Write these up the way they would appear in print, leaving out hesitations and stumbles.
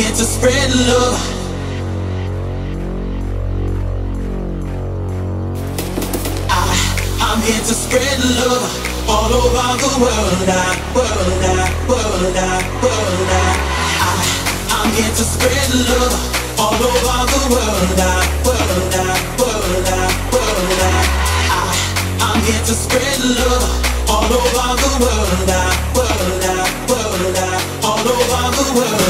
here to spread love. I'm here to spread love all over the world. I'm here to spread love all over the world. I'm here to spread love all over the world. All over the world. All over the world.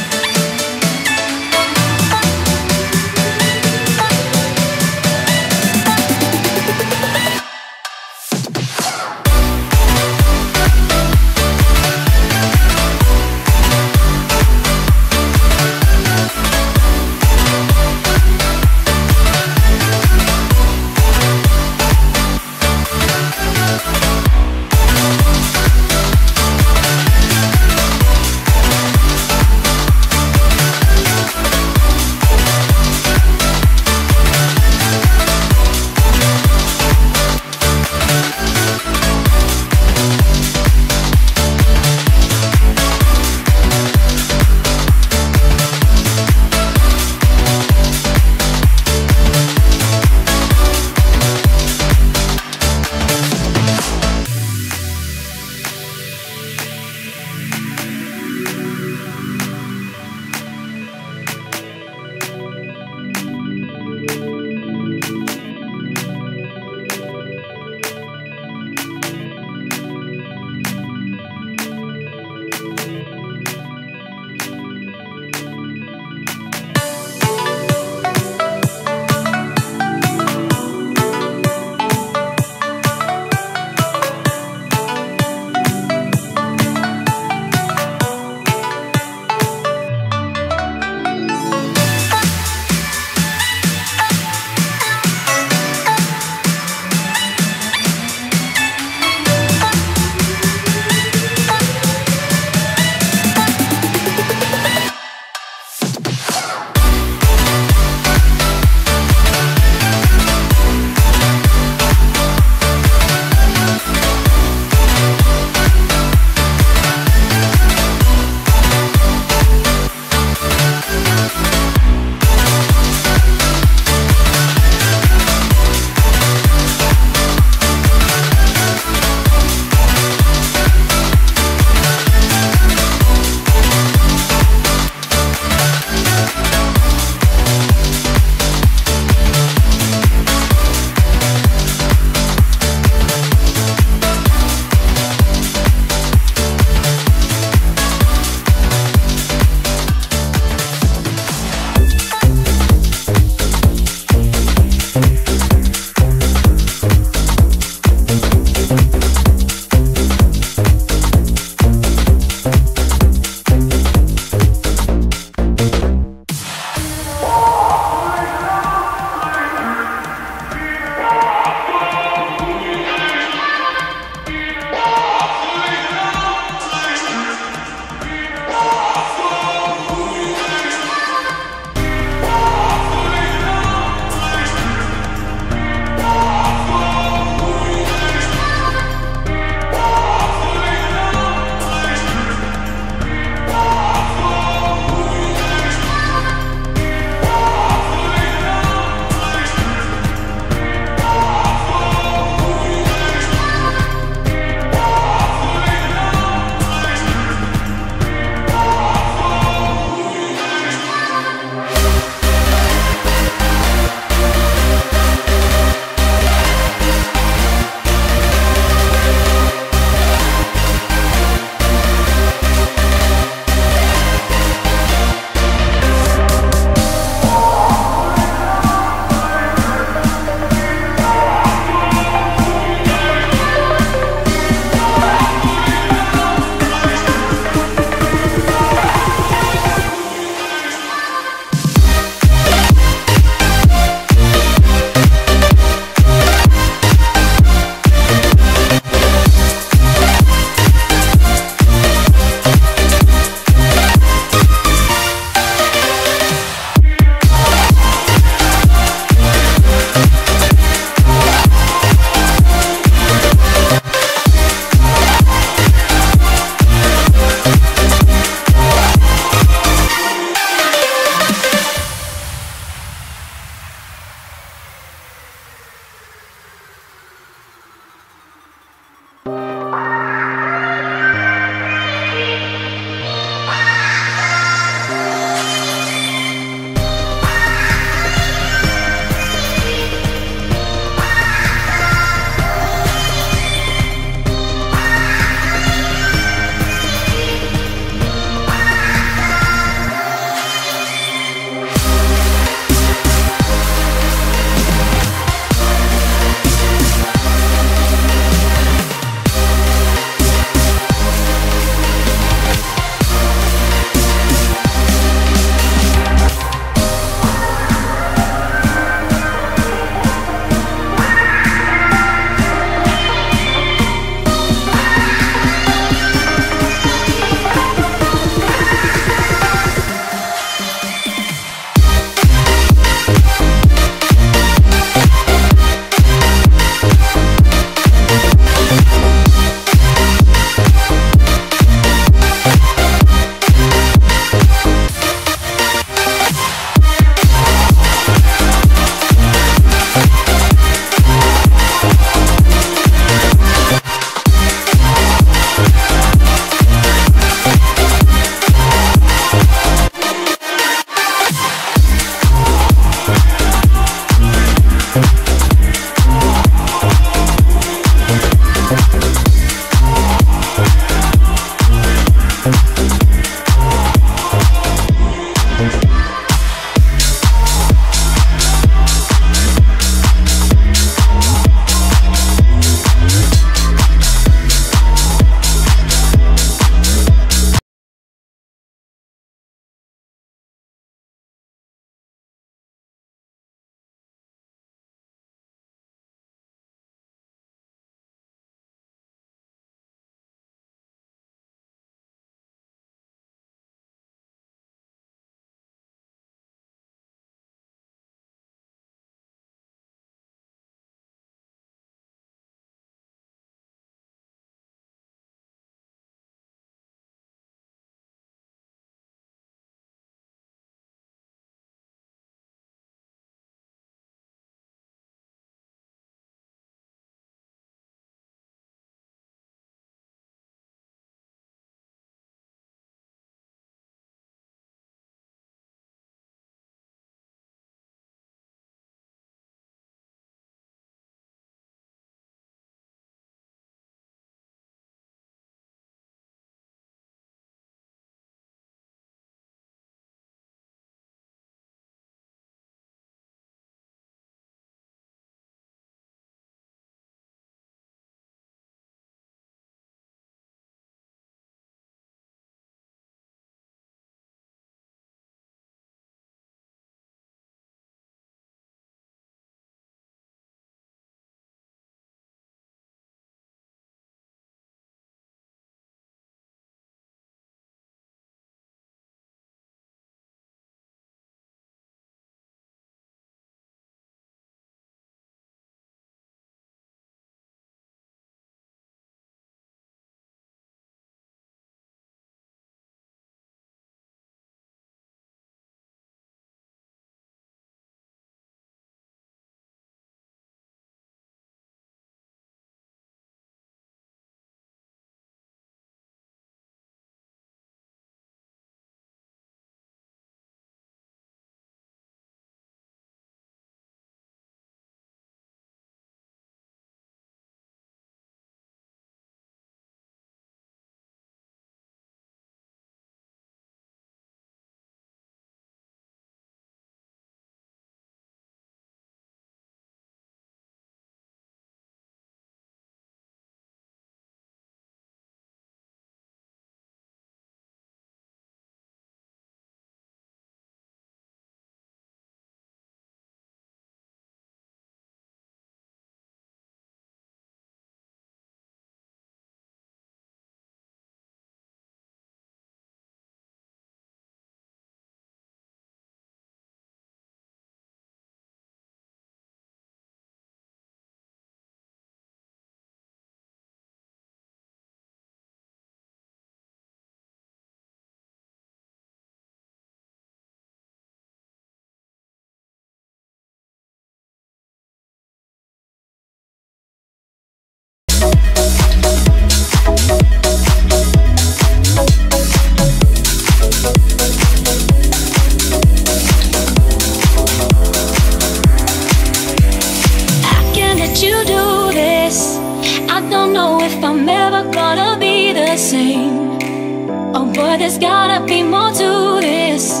There's gotta be more to this.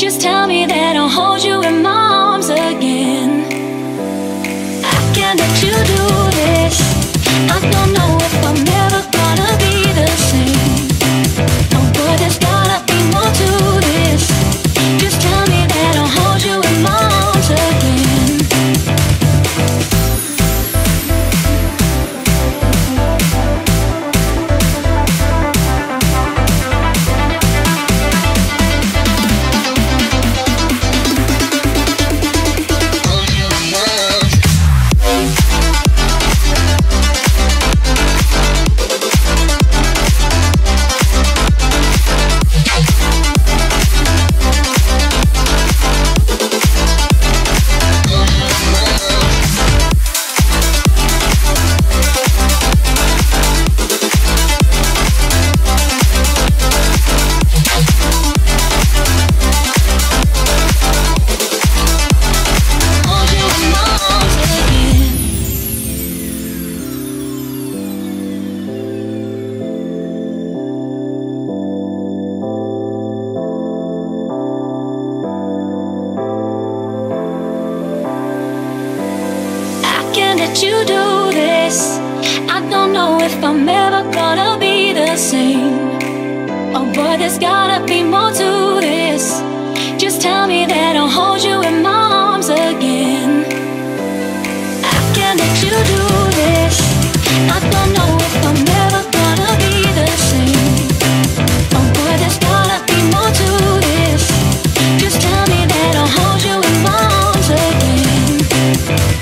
Just tell me that I'll hold you in my arms again. I can't let you do this. I don't know if I'm ever gonna be the same. Oh boy, there's gotta be more to this. Just tell me that I'll hold you in my arms again. That you do this, I don't know if I'm ever gonna be the same. Oh boy, there's gotta be more to this. Just tell me that I'll hold you in my arms again. I can't let you do this. I don't know if I'm ever gonna be the same. Oh boy, there's gotta be more to this. Just tell me that I'll hold you in my arms again.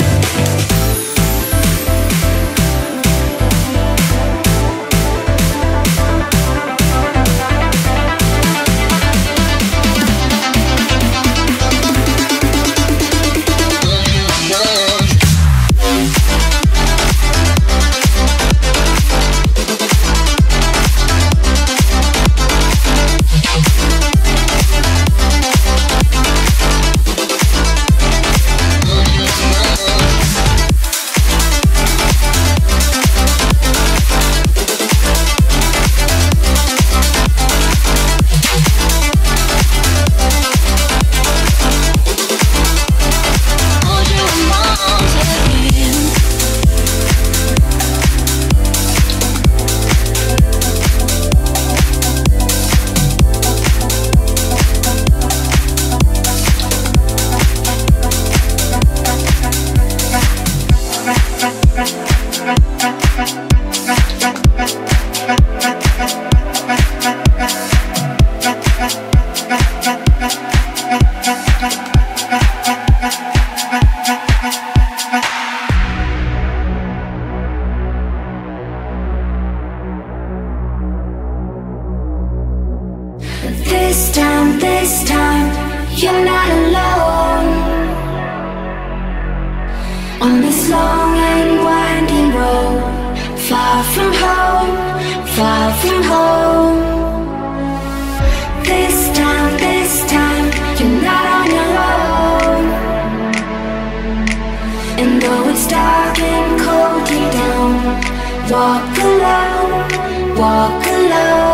This time, you're not alone. On this long and winding road, far from home, far from home. This time, you're not on your own. And though it's dark and cold, you don't walk alone, walk alone.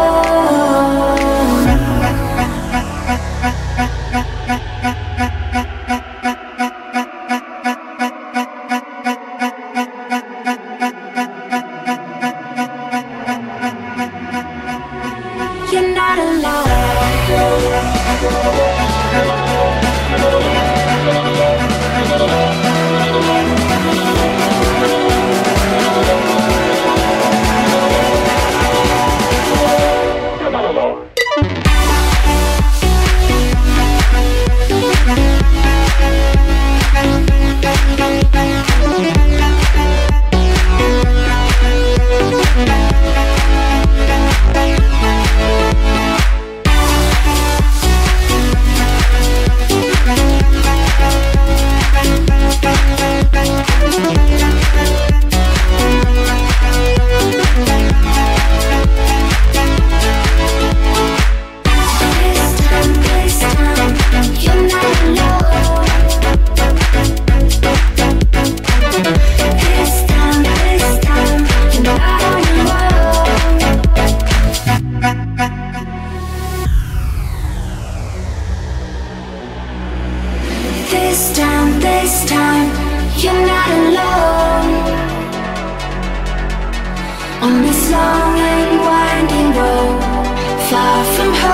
This time, you're not alone. On this long and winding road, far from home.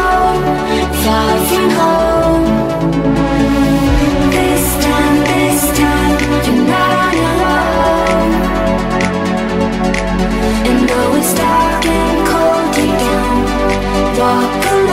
This time, you're not alone. And though it's dark and cold, you don't walk alone.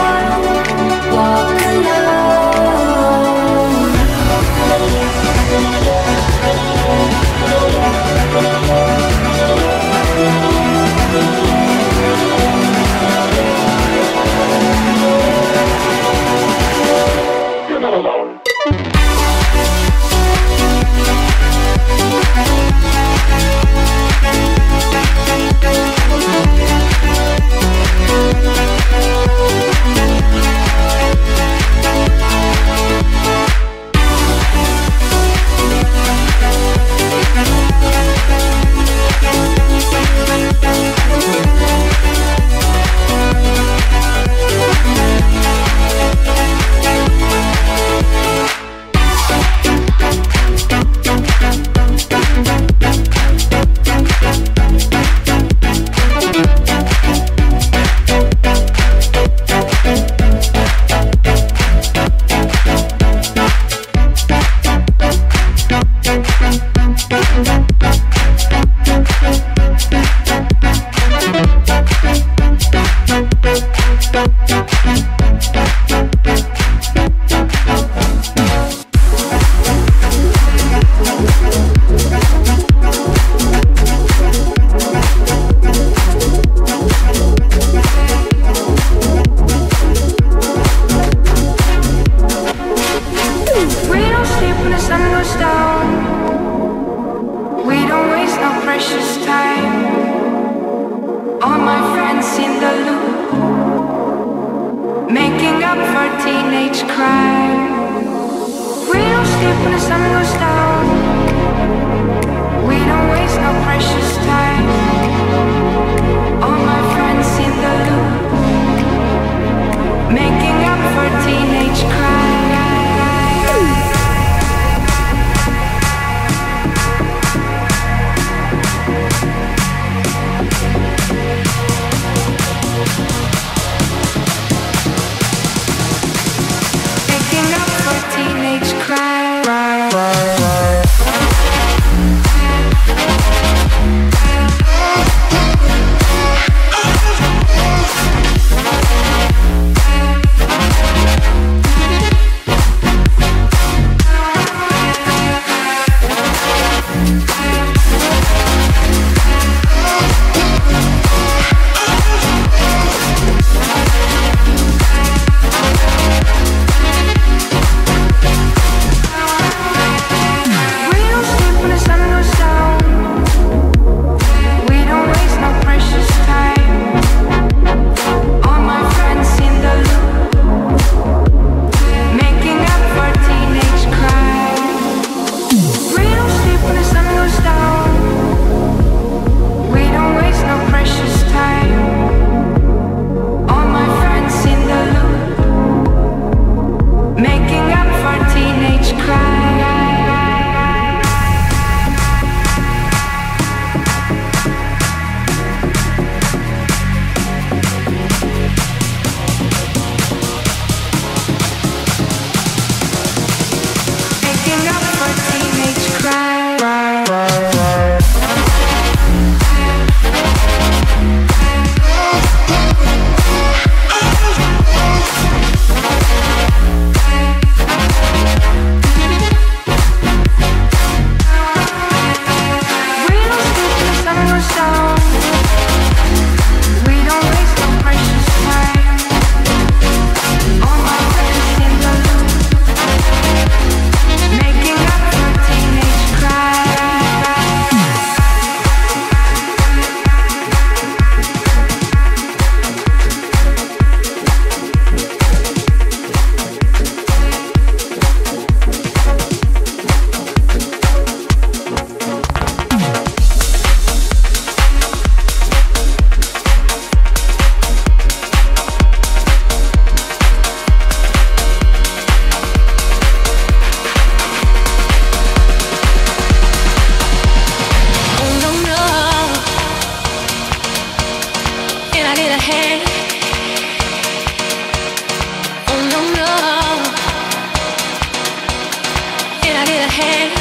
need a hand.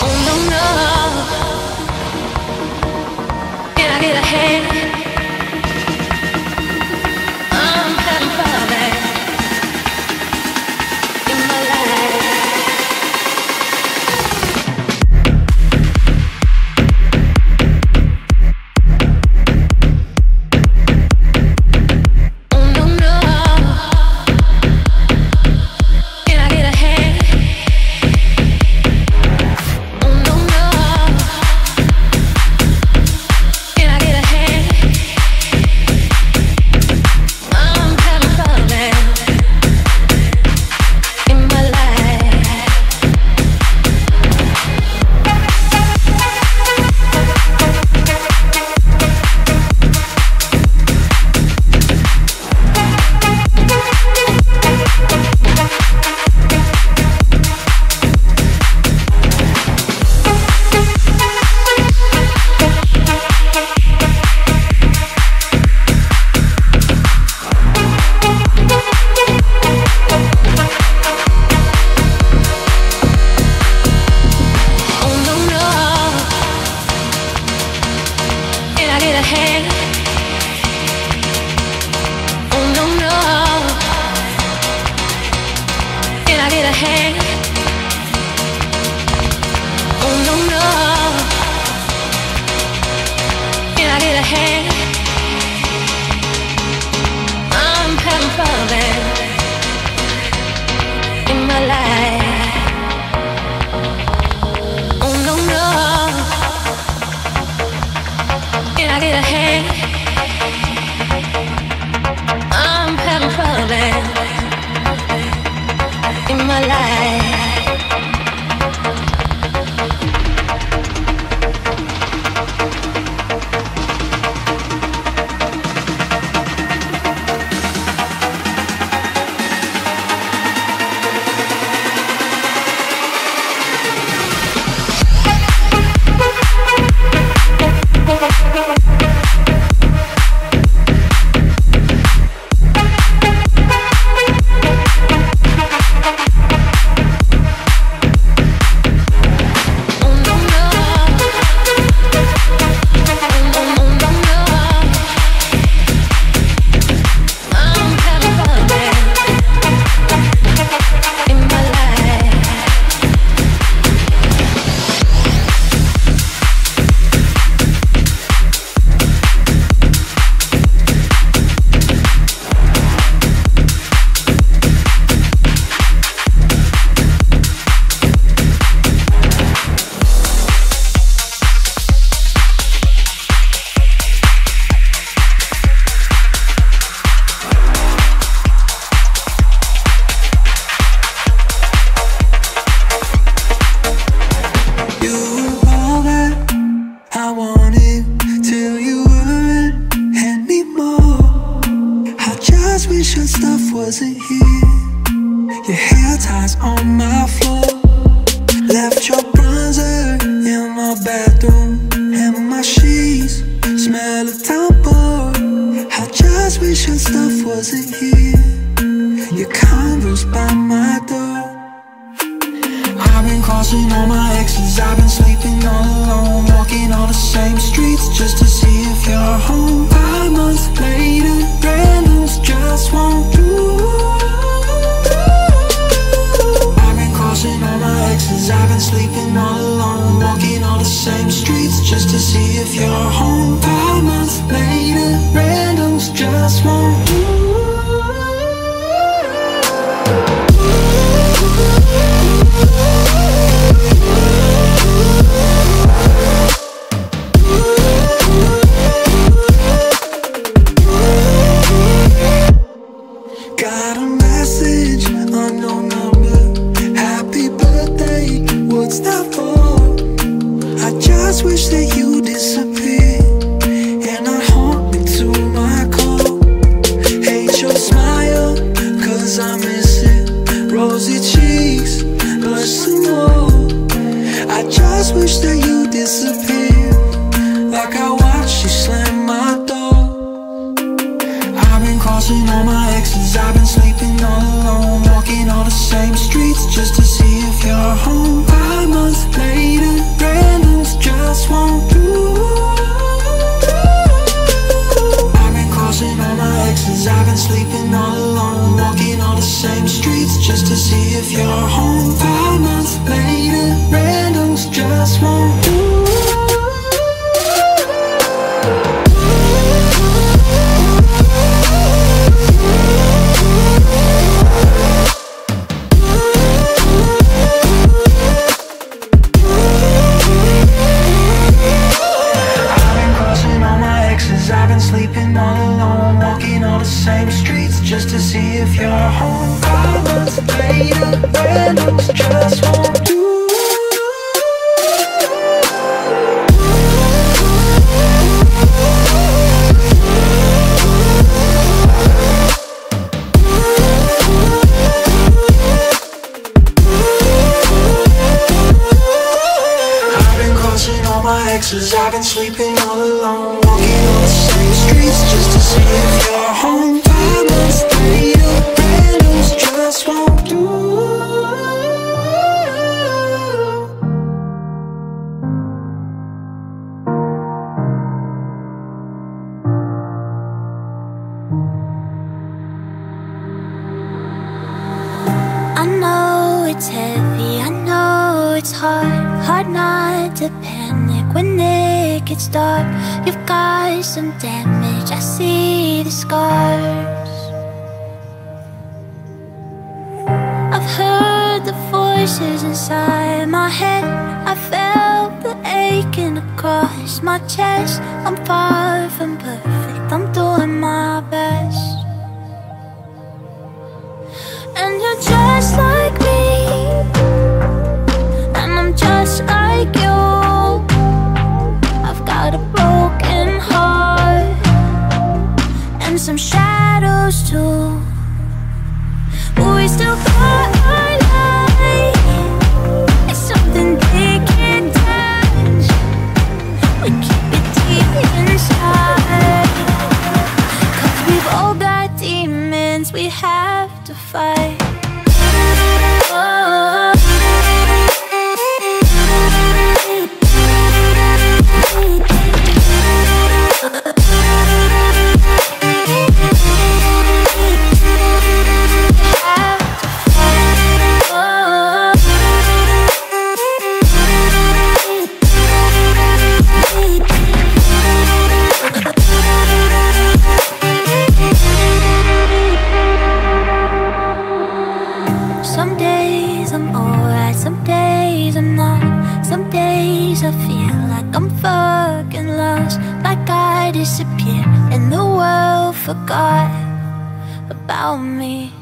Oh no no, can I get a hand? I'm having fun in my life. Oh no no, can I get a hand? Oh no no, can I get a hand? I'm having fun in my life. Oh no no, can I get a hand? Oh no no, can I get a hand? Oh no no, can I get a hand? I'm having fun in my life. Oh no no, can I get a hand? I'm having fun in my life. Oh no no, oh no no, I'm having fun in my life. You were all that I wanted till you weren't, and me more. I just wish your stuff wasn't here. Your hair ties on my floor. Left your bronzer in my bathroom, and my sheets smell of tampon. I just wish your stuff wasn't here. Your Converse by my door. I've been crossing all my exes, I've been sleeping all alone, walking all the same streets just to see if you're home. 5 months later, randoms just won't do. I've been crossing all my exes, I've been sleeping all alone, walking all the same streets just to see if you're home. 5 months later, randoms just won't do. Got a message, unknown number. Happy birthday, what's that for? I just wish that you disappeared and I haunt me to my core. Hate your smile, cause I miss it. Rosy cheeks, blush some more. I just wish that you disappeared, like I watched you slam my door. I've been crossing all my exes, I've been sleeping all alone, walking all the same streets. just to see if you're home. 5 months later, randoms just won't do. Sleeping all alone, walking all the same streets, just to see if you're home. 5 months later, randoms just won't do. I've been crossing all my exes, I've been sleeping all alone, walking all the same streets just to see if you're home. 5 months later, randoms just won't do. I know it's heavy, I know it's hard not to panic when it gets dark. You've got some damage, I see the scars. I've heard the voices inside my head, I felt the aching across my chest. I'm far from perfect, I'm doing my best. And you're just like me, and I'm just like you. I've got a broken heart and some shadows too, but we still got our light. It's something they can't touch. We keep it deep inside, 'cause we've all got demons we have to fight. Oh. Disappear and the world forgot about me.